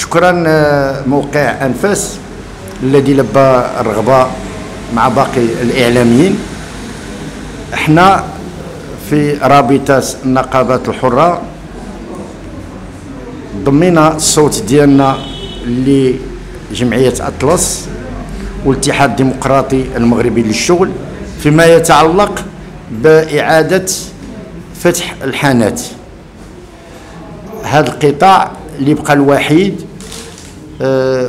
شكرا موقع أنفاس الذي لبى الرغبة مع باقي الإعلاميين. احنا في رابطة النقابات الحرة ضمينا الصوت ديالنا لجمعية أطلس والاتحاد الديمقراطي المغربي للشغل فيما يتعلق بإعادة فتح الحانات. هذا القطاع اللي بقى الوحيد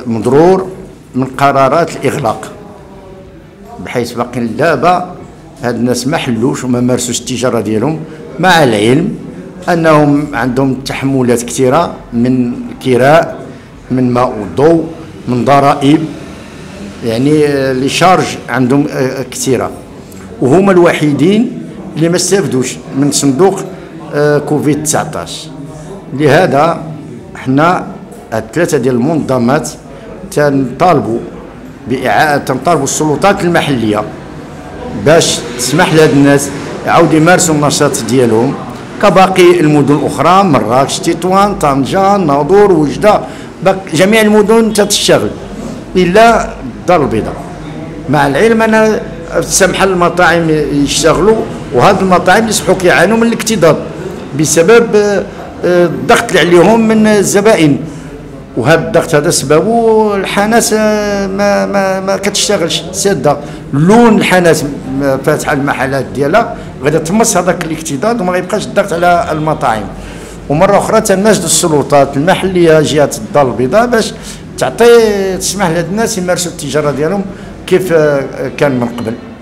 مضرور من قرارات الإغلاق، بحيث باقي اللعبة هاد الناس ما حلوش وما مارسوش التجارة ديالهم، مع العلم أنهم عندهم تحملات كثيرة من كراء، من ماء وضوء، من ضرائب، يعني لي شارج عندهم كثيرة، وهما الوحيدين اللي ما استافدوش من صندوق كوفيد-19. لهذا حنا الثلاثة ديال المنظمات تنطالبوا السلطات المحلية باش تسمح لهاد الناس يعاودوا يمارسوا النشاط ديالهم كباقي المدن الأخرى، مراكش، تطوان، طنجة، ناظور، وجدة، جميع المدن تتشتغل إلا الدار البيضاء. مع العلم أن سمح للمطاعم يشتغلوا، وهاد المطاعم يصبحوا كيعانوا من الاكتظاظ بسبب الضغط اللي عليهم من الزبائن، وهذا الضغط هذا سببه الحانات ما كتشتغلش ساده. لون الحانات فاتحه المحلات ديالها غادي تمس هذاك الاكتظاظ وما غيبقاش الضغط على المطاعم. ومره اخرى تناشد السلطات المحليه جهه الدار البيضاء باش تعطي تسمح لهاد الناس يمارسوا التجاره ديالهم كيف كان من قبل.